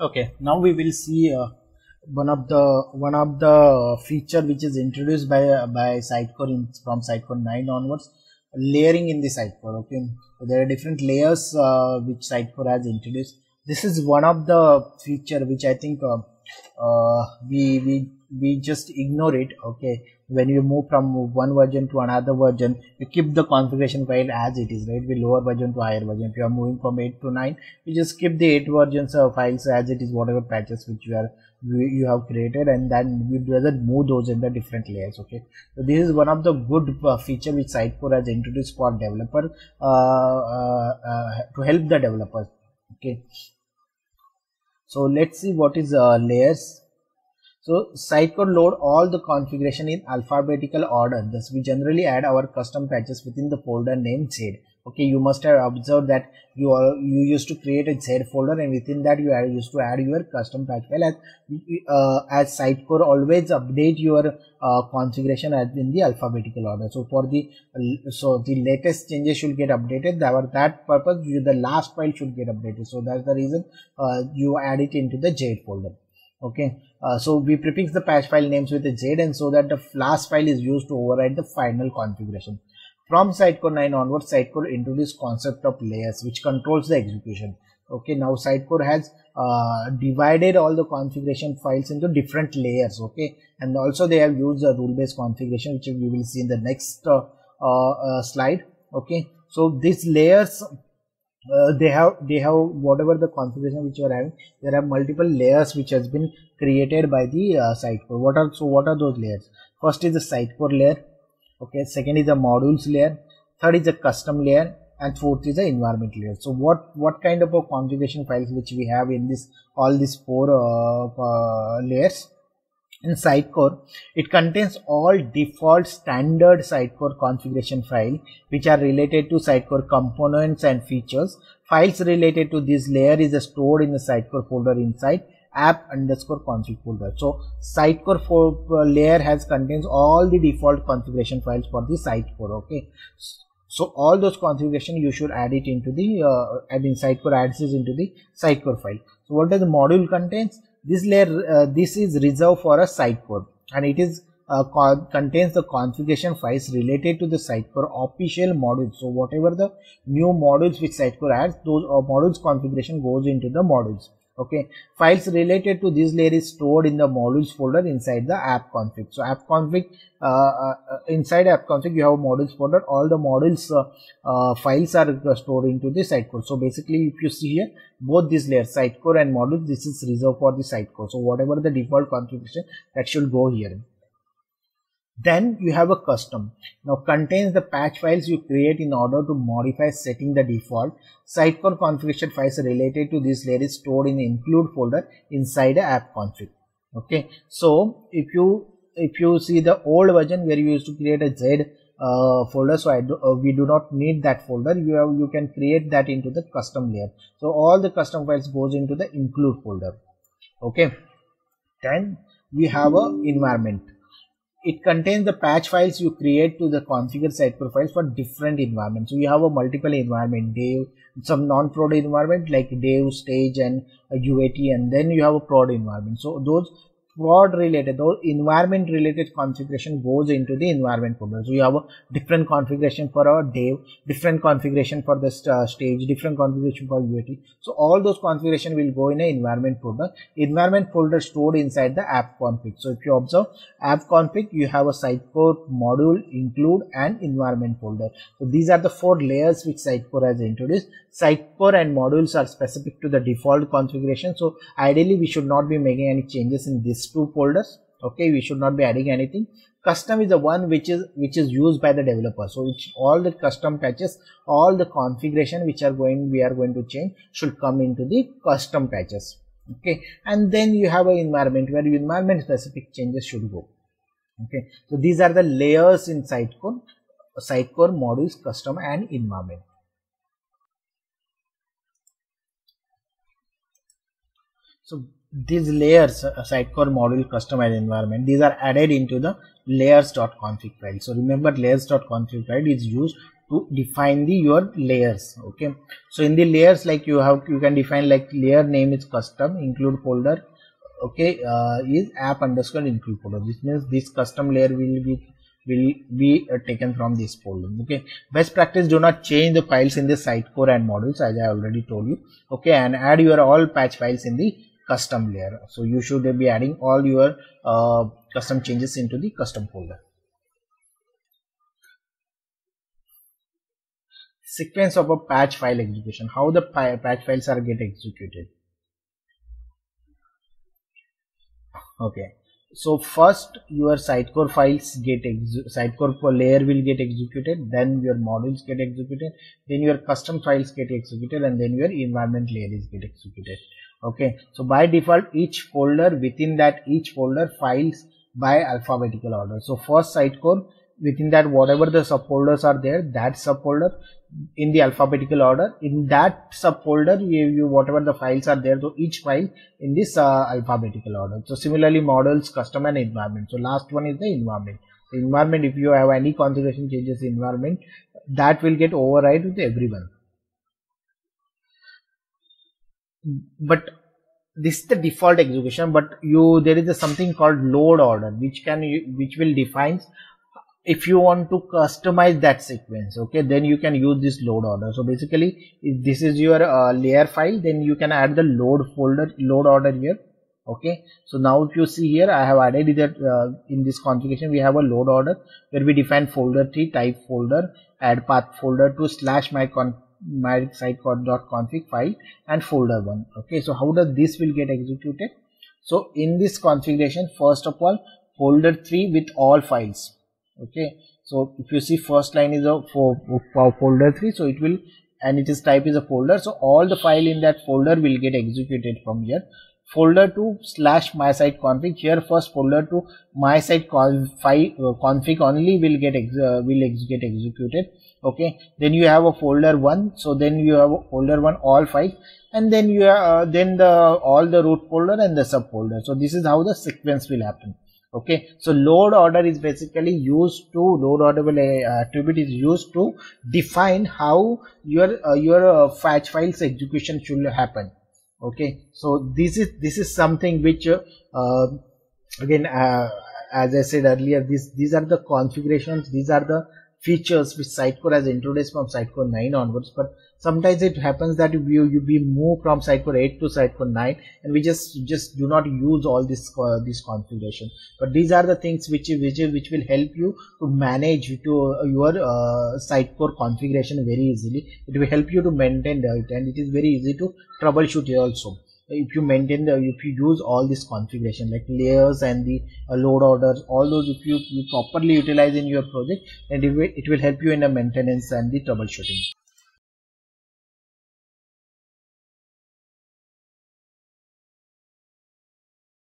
Okay, now we will see one of the feature which is introduced by Sitecore from Sitecore 9 onwards, layering in the Sitecore. Okay, so there are different layers which Sitecore has introduced. This is one of the feature which I think we just ignore it. Okay, when you move from one version to another version, we keep the configuration file as it is, right? We lower version to higher version. If you are moving from 8 to 9, we just keep the 8 versions of files as it is, whatever patches which you have created, and then we doesn't move those in the different layers. Okay, so this is one of the good feature which Sitecore has introduced for developer to help the developers. Okay, so let's see what is layers. So Sitecore load all the configuration in alphabetical order. Thus, we generally add our custom patches within the folder named Z. Okay, you must have observed that you used to create a Z folder, and within that you used to add your custom patch file. As Sitecore always update your configuration as in the alphabetical order. So the latest changes should get updated. For that purpose, the last file should get updated. So that's the reason you add it into the Z folder. Okay, so we prefix the patch file names with a Z, and so that the last file is used to override the final configuration. From Sitecore 9 onwards, Sitecore introduced concept of layers which controls the execution. Okay, now Sitecore has divided all the configuration files into different layers. Okay, and also they have used a rule-based configuration, which we will see in the next slide. Okay, so these layers, they have whatever the configuration which you are having, there are multiple layers which has been created by the Sitecore. What are those layers? First is the Sitecore layer. Okay, second is the modules layer, third is the custom layer, and fourth is the environment layer. So what kind of a configuration files which we have in this all these four layers? In Sitecore, it contains all default standard Sitecore configuration file which are related to Sitecore components and features. Files related to this layer is stored in the Sitecore folder inside app_config folder. So Sitecore layer contains all the default configuration files for the Sitecore. Okay, so all those configuration you should add it into the Sitecore adds this into the Sitecore file. So what does the module contains? This layer, this is reserved for a Sitecore, and it is contains the configuration files related to the Sitecore official modules. So whatever the new modules which Sitecore adds, those modules configuration goes into the modules. Okay, files related to this layer is stored in the modules folder inside the app config. So app config, inside app config you have modules folder. All the modules files are stored into the Sitecore. So basically, if you see here, both these layers, Sitecore and modules, this is reserved for the Sitecore. So whatever the default configuration, that should go here. Then you have a custom. Now contains the patch files you create in order to modify setting the default. Sitecore configuration files related to this layer is stored in the include folder inside the app config. Okay, so if you see the old version where you used to create a Z folder, so we do not need that folder. You can create that into the custom layer. So all the custom files goes into the include folder. Okay, then we have a environment. It contains the patch files you create to the configure Sitecore files for different environments. So you have a multiple environment, dev, some non-prod environment like dev, stage, and UAT, and then you have a prod environment. So those prod related, those environment related configuration goes into the environment folder. So you have a different configuration for our dev, different configuration for the stage, different configuration for UAT. So all those configuration will go in an environment folder. Environment folder stored inside the app config. So if you observe app config, you have a Sitecore module, include, and environment folder. So these are the four layers which Sitecore has introduced. Sitecore and modules are specific to the default configuration. So ideally we should not be making any changes in this two folders. Okay, we should not be adding anything. Custom is the one which is used by the developer. So all the custom patches, all the configuration which we are going to change should come into the custom patches. Okay, and then you have an environment where environment specific changes should go. Okay, so these are the layers in Sitecore, modules, custom, and environment. So these layers, Sitecore module, custom, and environment, these are added into the layers.config file. So remember, layers.config file is used to define the your layers. Okay, so in the layers, like you can define like layer name is custom, include folder, okay, is app_include folder. This means this custom layer will be taken from this folder. Okay, best practice, do not change the files in the site core and modules, as I already told you. Okay, and add your all patch files in the custom layer. So you should be adding all your custom changes into the custom folder. Sequence of a patch file execution, how the patch files are get executed. Okay, so first your sitecore files get sitecore layer will get executed, then your modules get executed, then your custom files get executed, and then your environment layer is get executed. Okay, so by default each folder, within that each folder files by alphabetical order. So first sitecore, within that whatever the subfolders are there, that subfolder in the alphabetical order, in that subfolder you whatever the files are there, so each file in this alphabetical order. So similarly models, custom and environment. So last one is the environment. The environment, if you have any configuration changes environment, that will get override with everyone. But this is the default execution, but there is something called load order, which will define if you want to customize that sequence. Okay, then you can use this load order. So basically if this is your layer file, then you can add the load order here. Okay, so now if you see here, I have added that in this configuration we have a load order where we define folder 3, type folder, add path folder to slash my sitecore.config file and folder 1. Okay, so how does this will get executed? So in this configuration, first of all, folder 3 with all files. Okay, so if you see first line is for folder 3, so it will, and it is type is a folder, so all the file in that folder will get executed from here. Folder 2 slash my site config, here first folder 2 my site config only will get executed. Okay, then you have a folder 1, so then you have a folder 1 all files, and then you have all the root folder and the subfolder. So this is how the sequence will happen. Okay, so load order is basically used to, load orderable attribute is used to define how your patch files execution should happen. Okay, so this is something which again, as I said earlier, these are the configurations, these are the features which Sitecore has introduced from Sitecore 9 onwards. But sometimes it happens that we move from Sitecore 8 to Sitecore 9 and we just do not use all this configuration. But these are the things which will help you to manage your Sitecore configuration very easily. It will help you to maintain it, and it is very easy to troubleshoot it also. If you maintain if you use all this configuration like layers and the load orders, all those, if you properly utilize in your project, and it will help you in the maintenance and the troubleshooting.